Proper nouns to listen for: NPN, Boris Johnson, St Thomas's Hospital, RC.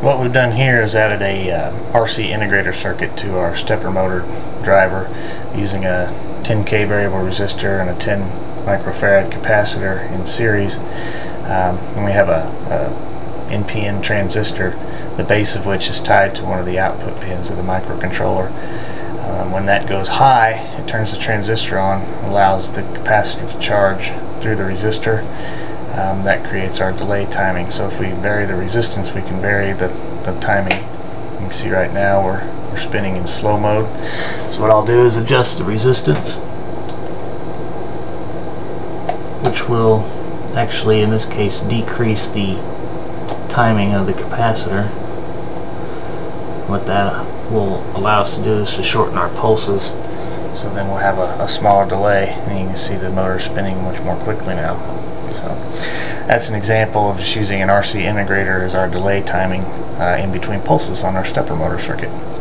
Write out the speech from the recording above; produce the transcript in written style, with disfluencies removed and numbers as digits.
What we've done here is added a RC integrator circuit to our stepper motor driver using a 10K variable resistor and a 10 microfarad capacitor in series, and we have a NPN transistor, the base of which is tied to one of the output pins of the microcontroller. When that goes high, it turns the transistor on, allows the capacitor to charge through the resistor. That creates our delay timing. So if we vary the resistance, we can vary the timing. You can see right now we're spinning in slow mode. So what I'll do is adjust the resistance, which will actually, in this case, decrease the timing of the capacitor. What that will allow us to do is to shorten our pulses. So then we'll have a smaller delay, and you can see the motor spinning much more quickly now. So that's an example of just using an RC integrator as our delay timing in between pulses on our stepper motor circuit.